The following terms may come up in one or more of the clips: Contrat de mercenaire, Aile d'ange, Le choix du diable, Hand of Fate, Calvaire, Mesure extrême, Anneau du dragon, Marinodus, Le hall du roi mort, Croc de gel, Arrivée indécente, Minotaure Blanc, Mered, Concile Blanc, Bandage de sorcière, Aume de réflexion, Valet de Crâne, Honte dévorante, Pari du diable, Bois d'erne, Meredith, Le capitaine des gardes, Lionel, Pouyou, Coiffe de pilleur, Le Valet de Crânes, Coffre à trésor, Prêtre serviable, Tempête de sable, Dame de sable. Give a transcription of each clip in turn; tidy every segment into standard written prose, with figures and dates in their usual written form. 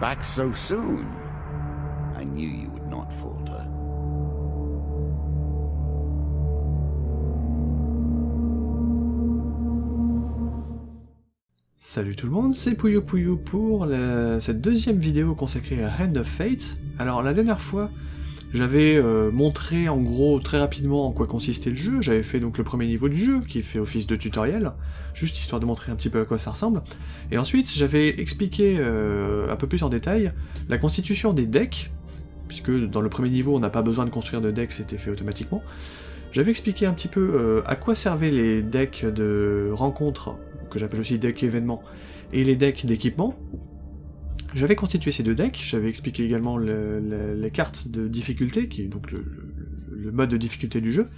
Back so soon? I knew you would not falter. Salut tout le monde, c'est Pouyou pour cette deuxième vidéo consacrée à Hand of Fate. Alors la dernière fois, j'avais montré en gros très rapidement en quoi consistait le jeu, j'avais fait donc le premier niveau du jeu qui fait office de tutoriel, juste histoire de montrer un petit peu à quoi ça ressemble, et ensuite j'avais expliqué un peu plus en détail la constitution des decks, puisque dans le premier niveau on n'a pas besoin de construire de decks, c'était fait automatiquement. J'avais expliqué un petit peu à quoi servaient les decks de rencontres, que j'appelle aussi decks événements, et les decks d'équipement. J'avais constitué ces deux decks, j'avais expliqué également les cartes de difficulté, qui est donc le mode de difficulté du jeu,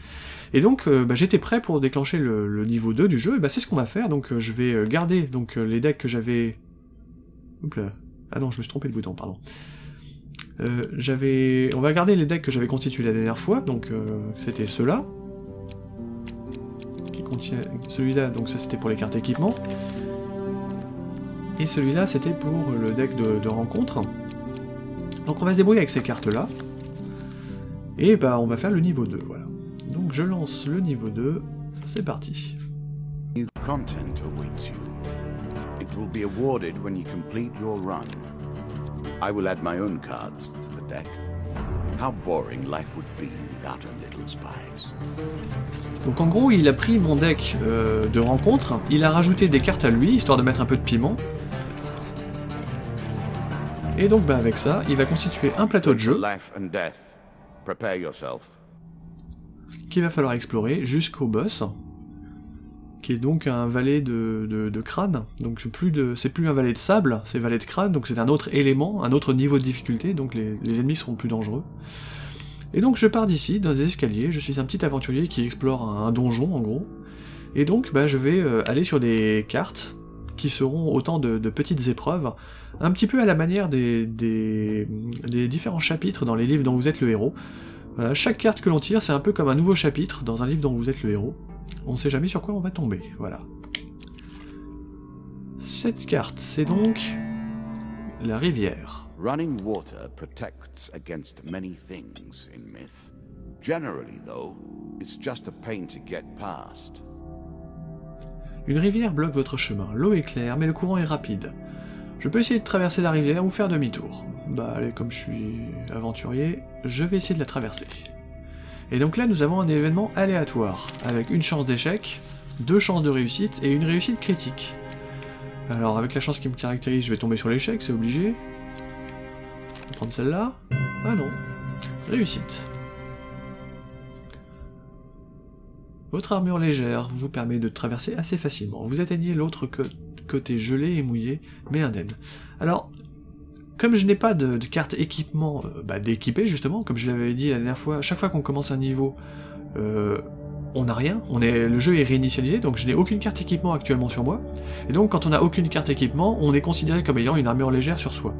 et donc j'étais prêt pour déclencher le niveau 2 du jeu, et c'est ce qu'on va faire, donc je vais garder donc, les decks que j'avais... Oups là, ah non, je me suis trompé de bouton, pardon. On va garder les decks que j'avais constitués la dernière fois, donc c'était ceux-là, qui contient celui-là, donc ça c'était pour les cartes équipement. Et celui-là, c'était pour le deck de rencontre. Donc on va se débrouiller avec ces cartes-là. Et on va faire le niveau 2, voilà. Donc je lance le niveau 2, c'est parti. New content awaits you. It will be awarded when you complete your run. I will add my own cards to the deck. How boring life would be without a little spice. Donc en gros, il a pris mon deck de rencontre, il a rajouté des cartes à lui, histoire de mettre un peu de piment. Et donc avec ça, il va constituer un plateau de jeu qu'il va falloir explorer jusqu'au boss, qui est donc un valet de crâne. Donc c'est plus un valet de sable, c'est valet de crâne, donc c'est un autre élément, un autre niveau de difficulté, donc les ennemis seront plus dangereux. Et donc je pars d'ici, dans des escaliers, je suis un petit aventurier qui explore un donjon en gros, et donc je vais aller sur des cartes qui seront autant de petites épreuves, un petit peu à la manière des différents chapitres dans les livres dont vous êtes le héros. Chaque carte que l'on tire, c'est un peu comme un nouveau chapitre dans un livre dont vous êtes le héros. On ne sait jamais sur quoi on va tomber, voilà. Cette carte, c'est donc la rivière. Running water protects against many things in myth. Generally though, it's just a pain to get past. Une rivière bloque votre chemin, l'eau est claire, mais le courant est rapide. Je peux essayer de traverser la rivière ou faire demi-tour. Allez, comme je suis aventurier, je vais essayer de la traverser. Et donc là, nous avons un événement aléatoire, avec une chance d'échec, 2 chances de réussite et une réussite critique. Alors, avec la chance qui me caractérise, je vais tomber sur l'échec, c'est obligé. On va prendre celle-là. Ah non. Réussite. Votre armure légère vous permet de traverser assez facilement. Vous atteignez l'autre côté gelé et mouillé, mais indemne. Alors, comme je n'ai pas de carte équipement d'équiper, justement, comme je l'avais dit la dernière fois, chaque fois qu'on commence un niveau, on n'a rien. Le jeu est réinitialisé, donc je n'ai aucune carte équipement actuellement sur moi. Et donc, quand on n'a aucune carte équipement, on est considéré comme ayant une armure légère sur soi.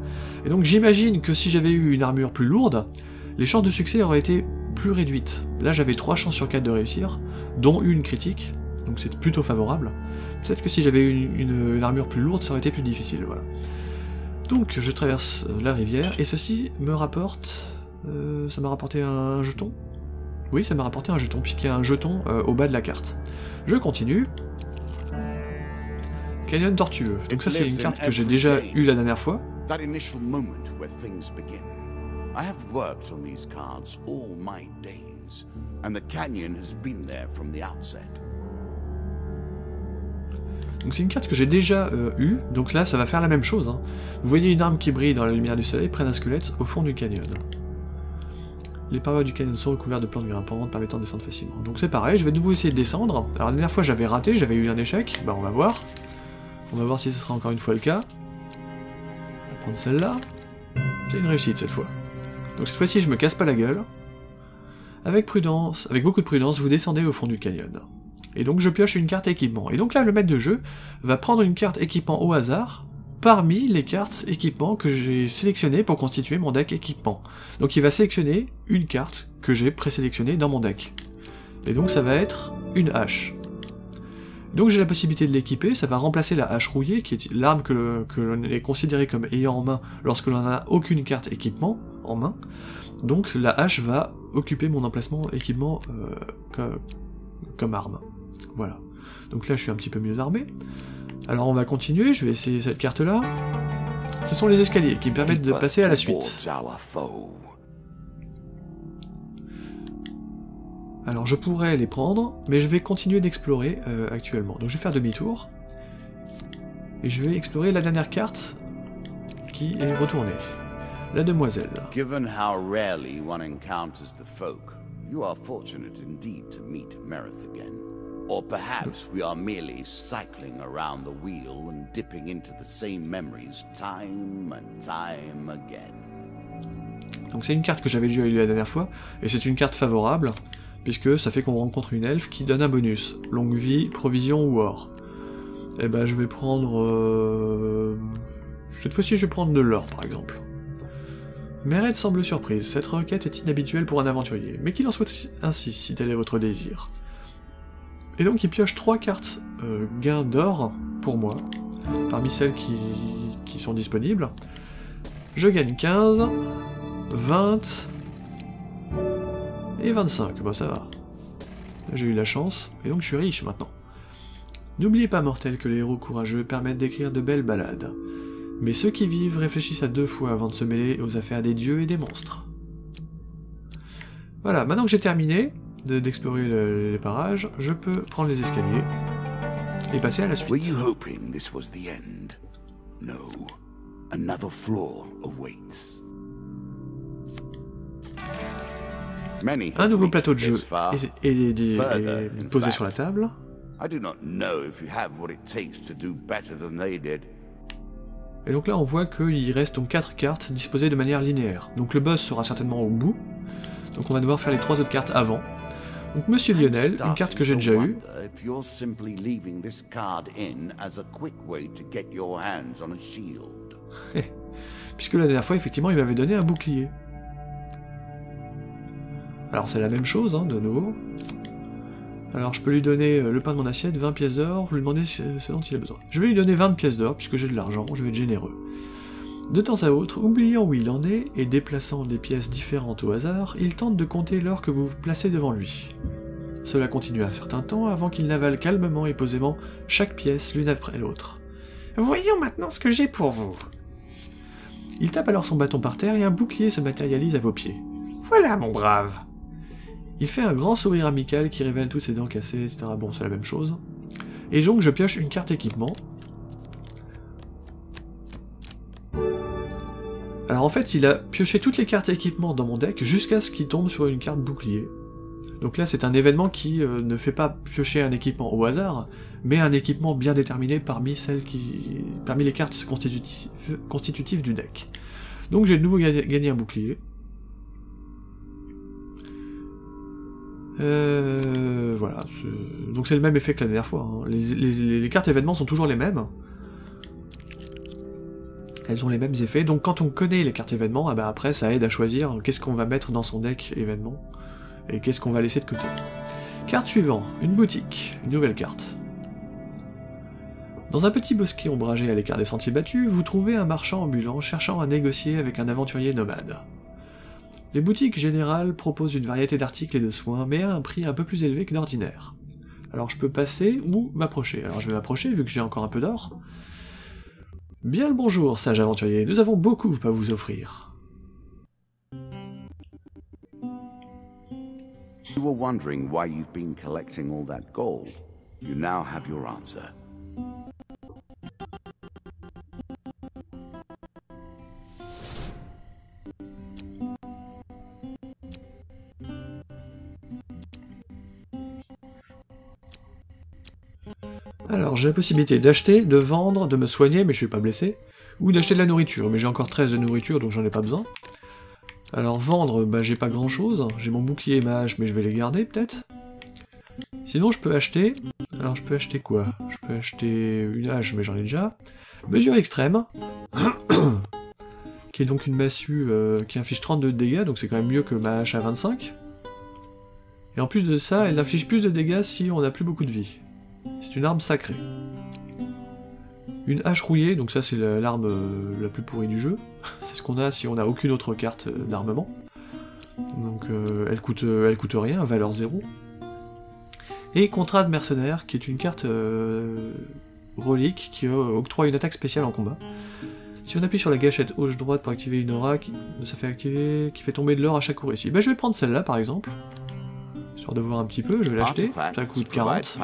Et donc, j'imagine que si j'avais eu une armure plus lourde, les chances de succès auraient été plus réduites. Là, j'avais 3 chances sur 4 de réussir, dont une critique, donc c'est plutôt favorable. Peut-être que si j'avais une armure plus lourde, ça aurait été plus difficile, voilà. Donc, je traverse la rivière, et ceci me rapporte... ça m'a rapporté un jeton. Oui, ça m'a rapporté un jeton, puisqu'il y a un jeton au bas de la carte. Je continue. Canyon tortueux. Donc ça, c'est une carte que j'ai déjà eue la dernière fois. Donc c'est une carte que j'ai déjà eue, donc là, ça va faire la même chose. Hein. Vous voyez une arme qui brille dans la lumière du soleil, près d'un squelette au fond du canyon. Les parois du canyon sont recouvertes de plantes grimpantes permettant de descendre facilement. Donc c'est pareil, je vais de nouveau essayer de descendre. Alors la dernière fois j'avais raté, j'avais eu un échec, on va voir. On va voir si ce sera encore une fois le cas. On va prendre celle-là. C'est une réussite cette fois. Donc cette fois-ci je me casse pas la gueule. Avec beaucoup de prudence, vous descendez au fond du canyon. Et donc je pioche une carte équipement. Et donc là le maître de jeu va prendre une carte équipement au hasard, parmi les cartes équipement que j'ai sélectionnées pour constituer mon deck équipement. Donc il va sélectionner une carte que j'ai présélectionnée dans mon deck. Et donc ça va être une hache. Donc j'ai la possibilité de l'équiper, ça va remplacer la hache rouillée, qui est l'arme que l'on est considéré comme ayant en main lorsque l'on n'a aucune carte équipement en main. Donc la hache va occuper mon emplacement équipement comme arme. Voilà. Donc là je suis un petit peu mieux armé. Alors on va continuer, je vais essayer cette carte là. Ce sont les escaliers qui me permettent de passer à la suite. Alors je pourrais les prendre, mais je vais continuer d'explorer actuellement. Donc je vais faire demi-tour. Et je vais explorer la dernière carte qui est retournée. La demoiselle. Given how rarely one encounters the folk, you are fortunate indeed to meet Meredith again. Or perhaps we are merely cycling around the wheel and dipping into the same memories time and time again. Donc c'est une carte que j'avais déjà lue la dernière fois, et c'est une carte favorable, puisque ça fait qu'on rencontre une elfe qui donne un bonus. Longue vie, provision ou or. Et ben je vais prendre... Cette fois-ci je vais prendre de l'or par exemple. Mered semble surprise, cette requête est inhabituelle pour un aventurier, mais qu'il en soit ainsi si tel est votre désir. Et donc il pioche 3 cartes gain d'or pour moi, parmi celles qui sont disponibles. Je gagne 15, 20 et 25, bon ça va. J'ai eu la chance, et donc je suis riche maintenant. N'oubliez pas mortel que les héros courageux permettent d'écrire de belles balades, mais ceux qui vivent réfléchissent à 2 fois avant de se mêler aux affaires des dieux et des monstres. Voilà, maintenant que j'ai terminé d'explorer les parages, je peux prendre les escaliers et passer à la suite. Un nouveau plateau de jeu est posé sur la table. Et donc là on voit qu'il reste donc 4 cartes disposées de manière linéaire. Donc le boss sera certainement au bout. Donc on va devoir faire les 3 autres cartes avant. Donc Monsieur Lionel, une carte que j'ai déjà eue. Puisque la dernière fois, effectivement, il m'avait donné un bouclier. Alors c'est la même chose, hein, de nouveau. Alors je peux lui donner le pain de mon assiette, 20 pièces d'or, lui demander ce dont il a besoin. Je vais lui donner 20 pièces d'or, puisque j'ai de l'argent, je vais être généreux. De temps à autre, oubliant où il en est, et déplaçant des pièces différentes au hasard, il tente de compter l'or que vous vous placez devant lui. Cela continue un certain temps, avant qu'il n'avale calmement et posément chaque pièce l'une après l'autre. Voyons maintenant ce que j'ai pour vous. Il tape alors son bâton par terre et un bouclier se matérialise à vos pieds. Voilà mon brave. Il fait un grand sourire amical qui révèle toutes ses dents cassées, etc. Bon, c'est la même chose. Et donc je pioche une carte équipement. Alors en fait, il a pioché toutes les cartes équipement dans mon deck jusqu'à ce qu'il tombe sur une carte bouclier. Donc là, c'est un événement qui ne fait pas piocher un équipement au hasard, mais un équipement bien déterminé parmi les cartes constitutives du deck. Donc j'ai de nouveau gagné un bouclier. Voilà. Donc c'est le même effet que la dernière fois, hein. Les cartes événements sont toujours les mêmes. Elles ont les mêmes effets, donc quand on connaît les cartes événements, eh ben après ça aide à choisir qu'est-ce qu'on va mettre dans son deck événement, et qu'est-ce qu'on va laisser de côté. Carte suivante, une boutique, une nouvelle carte. Dans un petit bosquet ombragé à l'écart des sentiers battus, vous trouvez un marchand ambulant cherchant à négocier avec un aventurier nomade. Les boutiques générales proposent une variété d'articles et de soins, mais à un prix un peu plus élevé que d'ordinaire. Alors je peux passer ou m'approcher. Alors je vais m'approcher vu que j'ai encore un peu d'or. Bien le bonjour, sage aventurier, nous avons beaucoup à vous offrir. You were wondering why you've been collecting all that gold. You now have your answer. Alors j'ai la possibilité d'acheter, de vendre, de me soigner, mais je suis pas blessé, ou d'acheter de la nourriture, mais j'ai encore 13 de nourriture, donc j'en ai pas besoin. Alors vendre, bah j'ai pas grand chose, j'ai mon bouclier et ma hache, mais je vais les garder peut-être. Sinon je peux acheter, alors je peux acheter quoi? Je peux acheter une hache, mais j'en ai déjà. Mesure extrême, qui est donc une massue qui inflige 32 de dégâts, donc c'est quand même mieux que ma hache à 25. Et en plus de ça, elle inflige plus de dégâts si on n'a plus beaucoup de vie. C'est une arme sacrée. Une hache rouillée, donc ça c'est l'arme la plus pourrie du jeu. C'est ce qu'on a si on n'a aucune autre carte d'armement. Donc elle coûte rien, valeur 0. Et Contrat de mercenaire, qui est une carte relique qui octroie une attaque spéciale en combat. Si on appuie sur la gâchette gauche droite pour activer une aura, ça fait activer, qui fait tomber de l'or à chaque coup réussi. Ben, je vais prendre celle-là par exemple. Histoire de voir un petit peu, je vais l'acheter, ça coûte 40.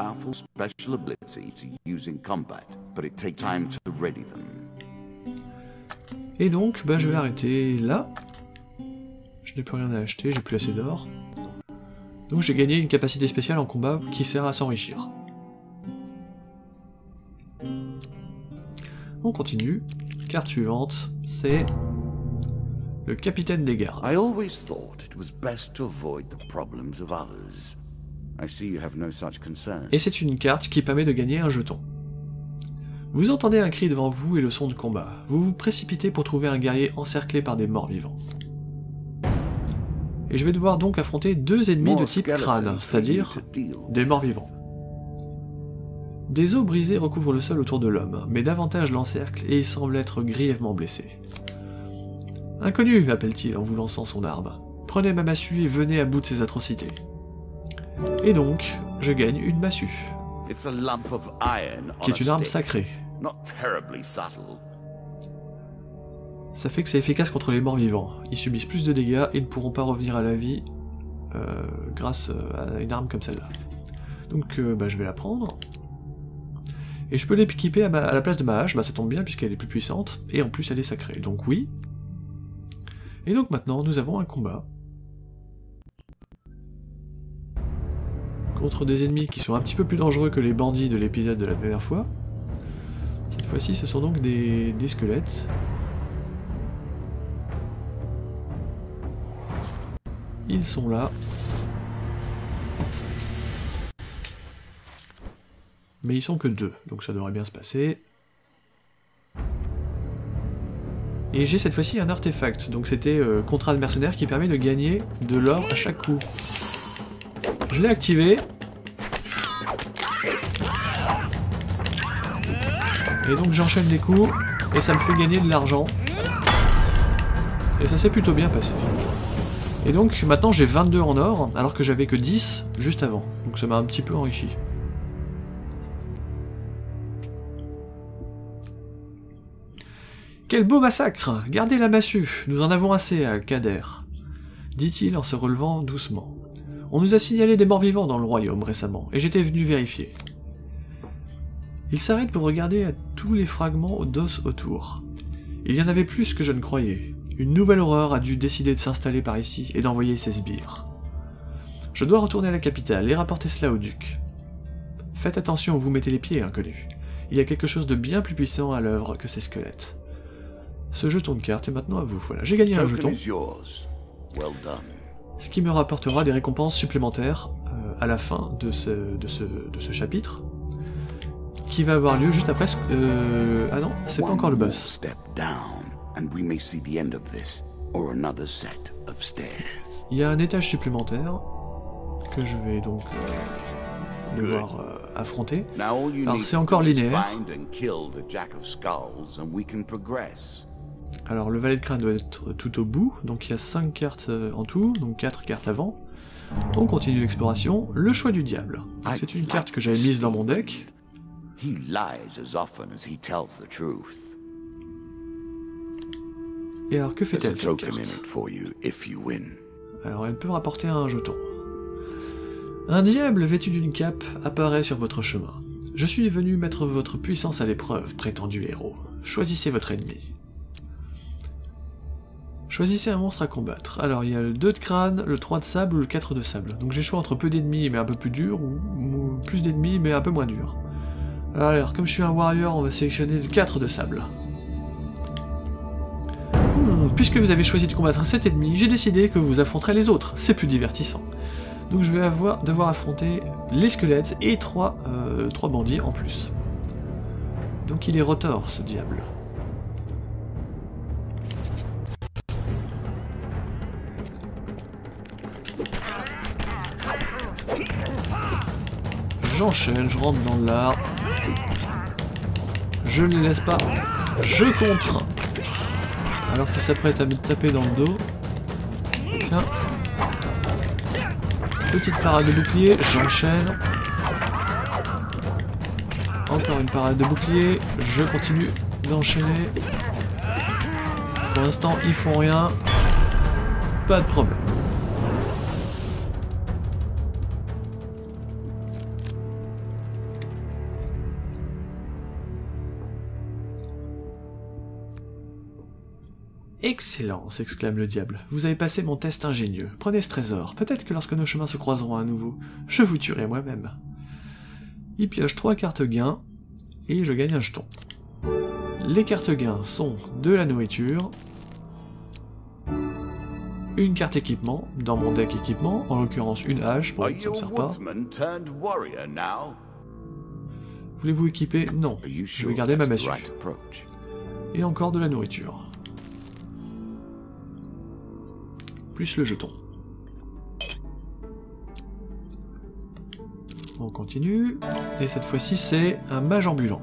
Et donc, bah, je vais l'arrêter là. Je n'ai plus rien à acheter, j'ai plus assez d'or. Donc j'ai gagné une capacité spéciale en combat qui sert à s'enrichir. On continue. Carte suivante, c'est... Le capitaine des gardes. I always thought it was best to avoid the problems of others. I see you have no such concern. Et c'est une carte qui permet de gagner un jeton. Vous entendez un cri devant vous et le son de combat. Vous vous précipitez pour trouver un guerrier encerclé par des morts vivants. Et je vais devoir donc affronter deux ennemis de type crâne, c'est-à-dire des morts vivants. Des os brisés recouvrent le sol autour de l'homme, mais davantage l'encercle et il semble être grièvement blessé. « Inconnu !» appelle-t-il en vous lançant son arme. « Prenez ma massue et venez à bout de ces atrocités. » Et donc, je gagne une massue, qui est une arme sacrée. Ça fait que c'est efficace contre les morts vivants. Ils subissent plus de dégâts et ne pourront pas revenir à la vie grâce à une arme comme celle-là. Donc bah, je vais la prendre. Et je peux l'équiper à la place de ma hache, bah, ça tombe bien puisqu'elle est plus puissante, et en plus elle est sacrée, donc oui. Et donc maintenant, nous avons un combat contre des ennemis qui sont un petit peu plus dangereux que les bandits de l'épisode de la dernière fois. Cette fois-ci, ce sont donc des squelettes. Ils sont là. Mais ils sont que deux, donc ça devrait bien se passer. Et j'ai cette fois-ci un artefact, donc c'était Contrat de mercenaire qui permet de gagner de l'or à chaque coup. Je l'ai activé. Et donc j'enchaîne les coups, et ça me fait gagner de l'argent. Et ça s'est plutôt bien passé. Et donc maintenant j'ai 22 en or, alors que j'avais que 10 juste avant. Donc ça m'a un petit peu enrichi. Quel beau massacre! Gardez la massue, nous en avons assez à Kader, dit-il en se relevant doucement. On nous a signalé des morts vivants dans le royaume récemment, et j'étais venu vérifier. Il s'arrête pour regarder à tous les fragments d'os autour. Il y en avait plus que je ne croyais. Une nouvelle horreur a dû décider de s'installer par ici et d'envoyer ses sbires. Je dois retourner à la capitale et rapporter cela au duc. Faites attention où vous mettez les pieds, inconnu. Il y a quelque chose de bien plus puissant à l'œuvre que ces squelettes. Ce jeton de carte est maintenant à vous. Voilà, j'ai gagné un jeton. Ce qui me rapportera des récompenses supplémentaires à la fin de ce chapitre, qui va avoir lieu juste après. Ah non, c'est pas encore le boss. Il y a un étage supplémentaire que je vais donc devoir affronter. Alors c'est encore linéaire. Alors le valet de crâne doit être tout au bout, donc il y a 5 cartes en tout, donc 4 cartes avant. On continue l'exploration, le choix du diable. C'est une carte que j'avais mise dans mon deck. Et alors que fait-elle cette carte? Alors elle peut rapporter un jeton. Un diable vêtu d'une cape apparaît sur votre chemin. Je suis venu mettre votre puissance à l'épreuve, prétendu héros. Choisissez votre ennemi. Choisissez un monstre à combattre. Alors il y a le 2 de crâne, le 3 de sable ou le 4 de sable. Donc j'ai choix entre peu d'ennemis mais un peu plus dur, ou plus d'ennemis mais un peu moins dur. Alors comme je suis un warrior, on va sélectionner le 4 de sable. Puisque vous avez choisi de combattre cet ennemi, j'ai décidé que vous affronterez les autres. C'est plus divertissant. Donc je vais devoir affronter les squelettes et trois bandits en plus. Donc il est retors ce diable. J'enchaîne, je rentre dans l'art. Je ne les laisse pas. Je contre. Alors qu'il s'apprête à me taper dans le dos. Tiens. Petite parade de bouclier, j'enchaîne. Encore une parade de bouclier, je continue d'enchaîner. Pour l'instant, ils font rien. Pas de problème. Excellence, exclame le diable. Vous avez passé mon test ingénieux. Prenez ce trésor. Peut-être que lorsque nos chemins se croiseront à nouveau, je vous tuerai moi-même. Il pioche 3 cartes gains et je gagne un jeton. Les cartes gains sont de la nourriture, une carte équipement, dans mon deck équipement, en l'occurrence une hache, pour que ça ne me sert pas. Voulez-vous équiper? Non, je vais garder ma massue. Et encore de la nourriture. Plus le jeton. On continue, et cette fois-ci c'est un mage ambulant.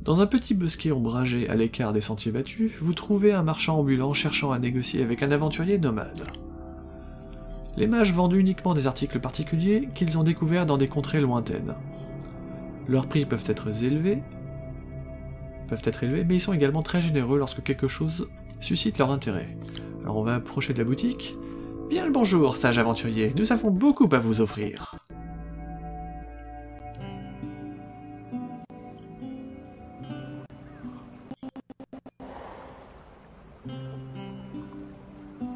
Dans un petit bosquet ombragé à l'écart des sentiers battus, vous trouvez un marchand ambulant cherchant à négocier avec un aventurier nomade. Les mages vendent uniquement des articles particuliers qu'ils ont découverts dans des contrées lointaines. Leurs prix peuvent être élevés, mais ils sont également très généreux lorsque quelque chose suscite leur intérêt. Alors on va approcher de la boutique. Bien le bonjour, sage aventurier, nous avons beaucoup à vous offrir.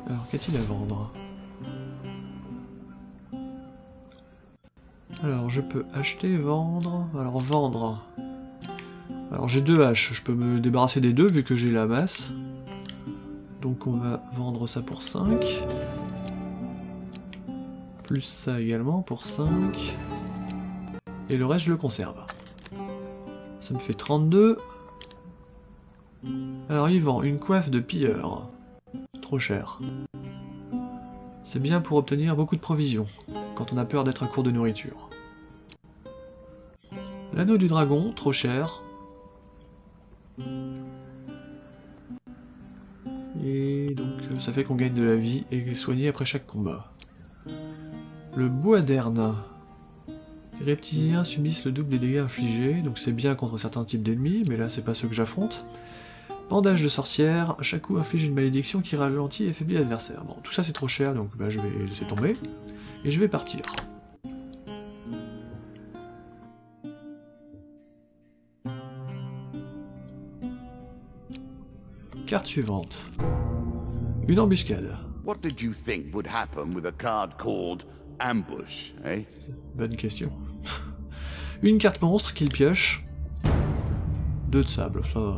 Alors qu'est-il à vendre? Alors je peux acheter, vendre... Alors vendre... Alors j'ai 2 haches, je peux me débarrasser des 2 vu que j'ai la masse. Donc on va vendre ça pour 5. Plus ça également pour 5. Et le reste je le conserve. Ça me fait 32. Alors il vend une coiffe de pilleur. Trop cher. C'est bien pour obtenir beaucoup de provisions, quand on a peur d'être à court de nourriture. L'anneau du dragon, trop cher. Et donc ça fait qu'on gagne de la vie et est soigné après chaque combat. Le bois d'erne. Les reptiliens subissent le double des dégâts infligés, donc c'est bien contre certains types d'ennemis, mais là c'est pas ceux que j'affronte. Bandage de sorcière, chaque coup inflige une malédiction qui ralentit et affaiblit l'adversaire. Bon, tout ça c'est trop cher, donc bah, je vais laisser tomber, et je vais partir. Carte suivante. Une embuscade. Bonne question. Une carte monstre qu'il pioche. 2 de sable, ça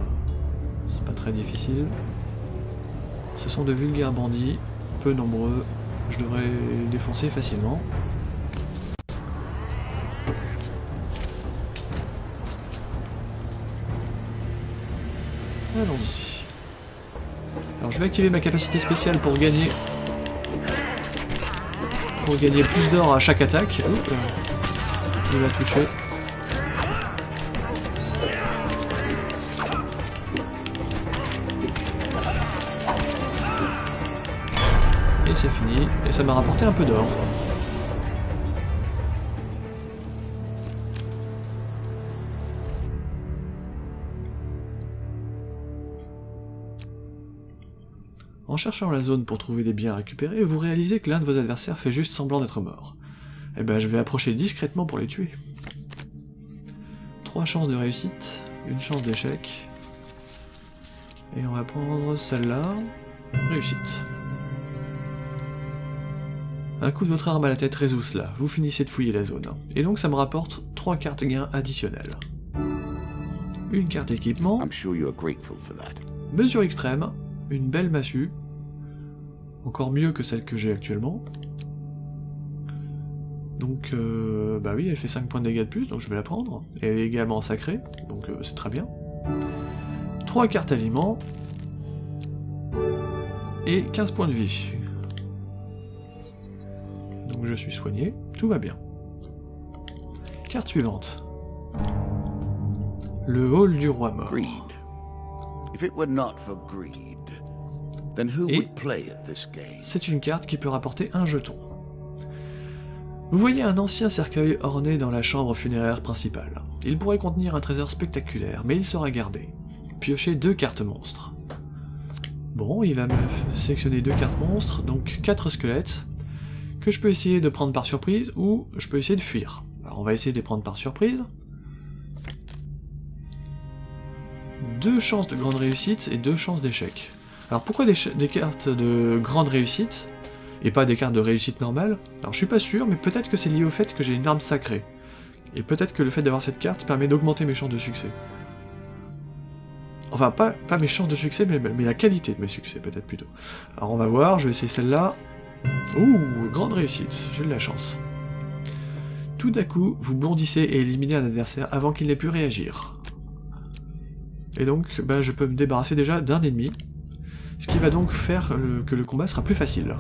c'est pas très difficile. Ce sont de vulgaires bandits, peu nombreux. Je devrais les défoncer facilement. Allons-y. Alors je vais activer ma capacité spéciale pour gagner plus d'or à chaque attaque. Oups, je l'ai touché. Et c'est fini. Et ça m'a rapporté un peu d'or. En cherchant la zone pour trouver des biens récupérés, vous réalisez que l'un de vos adversaires fait juste semblant d'être mort. Eh ben, je vais approcher discrètement pour les tuer. 3 chances de réussite, une chance d'échec. Et on va prendre celle-là. Réussite. Un coup de votre arme à la tête résout cela. Vous finissez de fouiller la zone. Et donc ça me rapporte 3 cartes gains additionnelles. Une carte équipement. Mesure extrême. Une belle massue. Encore mieux que celle que j'ai actuellement. Donc, bah oui, elle fait 5 points de dégâts de plus, donc je vais la prendre. Et elle est également sacrée, donc c'est très bien. 3 cartes aliments. Et 15 points de vie. Donc je je suis soigné, tout va bien. Carte suivante. Le hall du roi mort. Et c'est une carte qui peut rapporter un jeton. Vous voyez un ancien cercueil orné dans la chambre funéraire principale. Il pourrait contenir un trésor spectaculaire, mais il sera gardé. Piochez 2 cartes monstres. Bon, il va me sélectionner 2 cartes monstres, donc 4 squelettes, que je peux essayer de prendre par surprise, ou je peux essayer de fuir. Alors on va essayer de les prendre par surprise. 2 chances de grande réussite et 2 chances d'échec. Alors pourquoi des cartes de grande réussite et pas des cartes de réussite normale? Alors je suis pas sûr, mais peut-être que c'est lié au fait que j'ai une arme sacrée. Et peut-être que le fait d'avoir cette carte permet d'augmenter mes chances de succès. Enfin, pas mes chances de succès, mais la qualité de mes succès, peut-être plutôt. Alors on va voir, je vais essayer celle-là. Ouh, grande réussite, j'ai de la chance. Tout d'un coup, vous bondissez et éliminez un adversaire avant qu'il n'ait pu réagir. Et donc, ben, je peux me débarrasser déjà d'un ennemi. Ce qui va donc faire que le combat sera plus facile.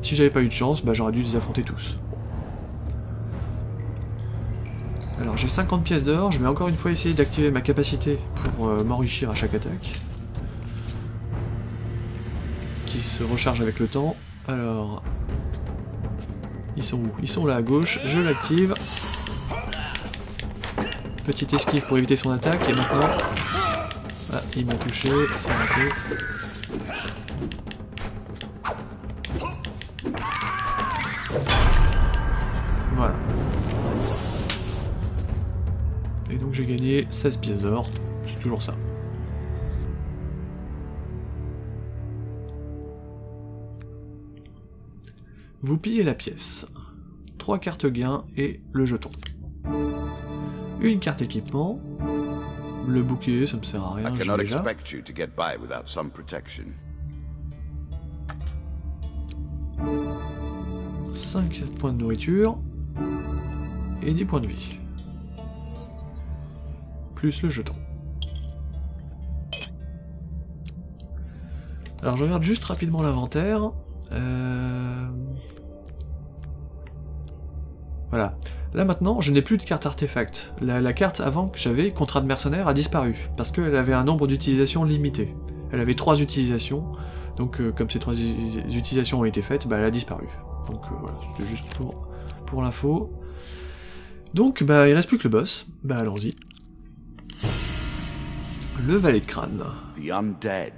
Si j'avais pas eu de chance, bah j'aurais dû les affronter tous. Alors j'ai 50 pièces d'or, je vais encore une fois essayer d'activer ma capacité pour m'enrichir à chaque attaque. Qui se recharge avec le temps. Alors... ils sont où? Ils sont là à gauche, je l'active. Petite esquive pour éviter son attaque, et maintenant... ah, ils m'ont touché, c'est raté. Voilà. Et donc j'ai gagné 16 pièces d'or, c'est toujours ça. Vous pillez la pièce. 3 cartes gain et le jeton. Une carte équipement. Le bouclier, ça me sert à rien, je l'ai déjà. « 5 points de nourriture et 10 points de vie. » Plus le jeton. Alors je regarde juste rapidement l'inventaire. Voilà. Là maintenant, je n'ai plus de carte artefact. La carte avant que j'avais, Contrat de mercenaire, a disparu, parce qu'elle avait un nombre d'utilisations limité. Elle avait 3 utilisations, donc comme ces 3 utilisations ont été faites, bah, elle a disparu. Donc voilà, c'était juste pour l'info. Donc bah il reste plus que le boss, bah allons-y. Le valet de crâne. The undead.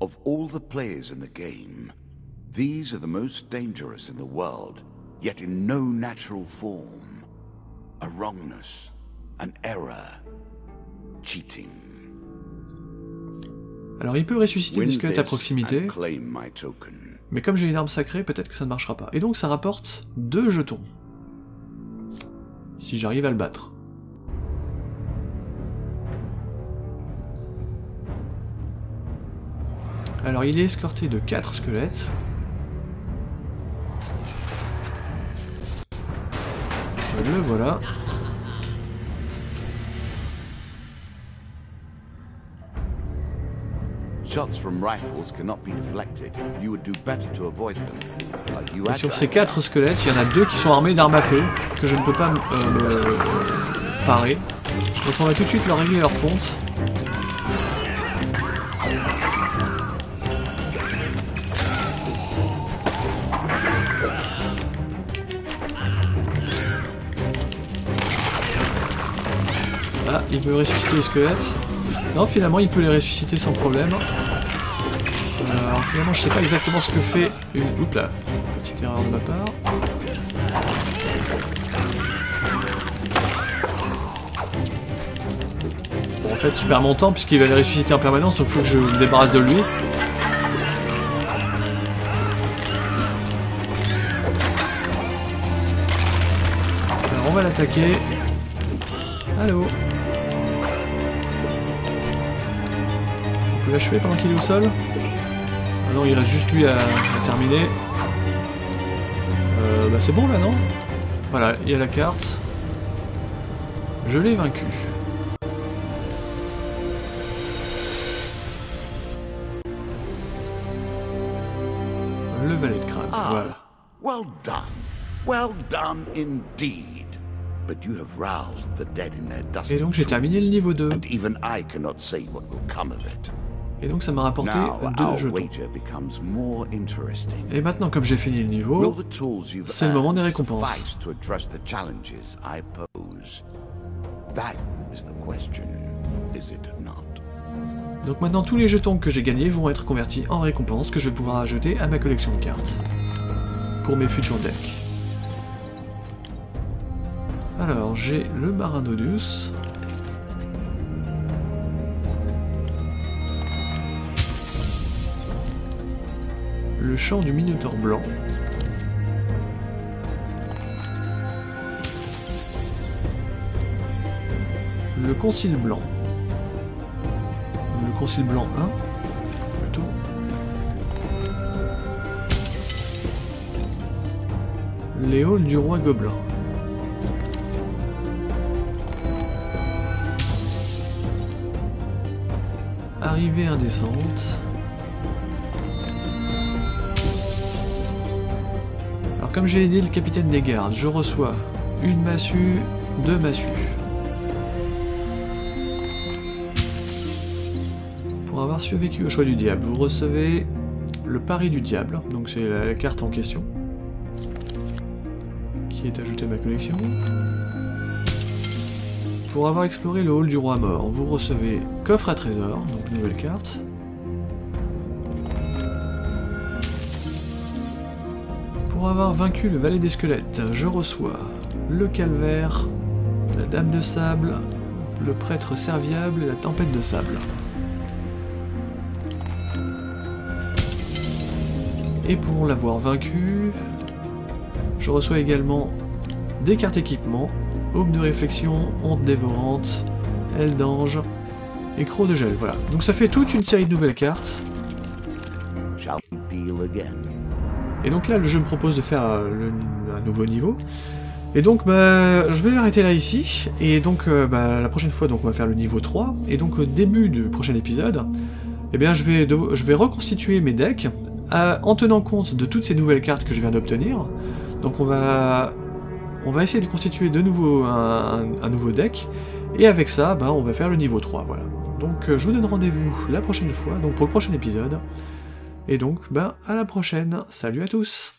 Of all the players in the game, these are the most dangerous in the world. Yet in no natural form, a wrongness, an error, cheating. Alors il peut ressusciter des squelettes à proximité, mais comme j'ai une arme sacrée, peut-être que ça ne marchera pas. Et donc ça rapporte 2 jetons, si j'arrive à le battre. Alors il est escorté de 4 squelettes. Le voilà. Et sur ces 4 squelettes, il y en a 2 qui sont armés d'armes à feu, que je ne peux pas parer. Donc on va tout de suite leur régler leur compte. Ah, il peut ressusciter les squelettes. Non, finalement, il peut les ressusciter sans problème. Alors, finalement, je sais pas exactement ce que fait une... oups là, petite erreur de ma part. Bon, en fait, je perds mon temps puisqu'il va les ressusciter en permanence, donc il faut que je me débarrasse de lui. Alors, on va l'attaquer. Allô? L'achever pendant qu'il est au sol. Ah non, il reste juste lui à terminer. Bah c'est bon là, non? Voilà, il y a la carte. Je l'ai vaincu. Le Valet de Crâne, voilà. Well done indeed. But you have roused the dead in their dust. Et donc j'ai terminé le niveau 2. And even I cannot say what will come of it. Et donc ça m'a rapporté 2 jetons. Et maintenant, comme j'ai fini le niveau, c'est le moment des récompenses. Donc maintenant, tous les jetons que j'ai gagnés vont être convertis en récompenses que je vais pouvoir ajouter à ma collection de cartes. Pour mes futurs decks. Alors, j'ai le Marinodus. Le chant du Minotaure Blanc. Le Concile Blanc. Le Concile Blanc 1, plutôt. Les halls du roi gobelin. Arrivée indécente. Comme j'ai dit, le capitaine des gardes, je reçois une massue, 2 massues. Pour avoir survécu au choix du diable, vous recevez le pari du diable, donc c'est la carte en question, qui est ajoutée à ma collection. Pour avoir exploré le hall du roi mort, vous recevez coffre à trésor, donc nouvelle carte. Pour avoir vaincu le valet des squelettes, je reçois le calvaire, la dame de sable, le prêtre serviable et la tempête de sable. Et pour l'avoir vaincu, je reçois également des cartes équipement, aume de réflexion, honte dévorante, aile d'ange et croc de gel, voilà. Donc ça fait toute une série de nouvelles cartes. Et donc là, le jeu me propose de faire un nouveau niveau. Et donc, je vais l'arrêter là, ici. Et donc, la prochaine fois, donc, on va faire le niveau 3. Et donc, au début du prochain épisode, eh bien, je vais reconstituer mes decks en tenant compte de toutes ces nouvelles cartes que je viens d'obtenir. Donc, on va essayer de constituer de nouveau un nouveau deck. Et avec ça, on va faire le niveau 3, voilà. Donc, je vous donne rendez-vous la prochaine fois, donc pour le prochain épisode. Et donc, à la prochaine. Salut à tous!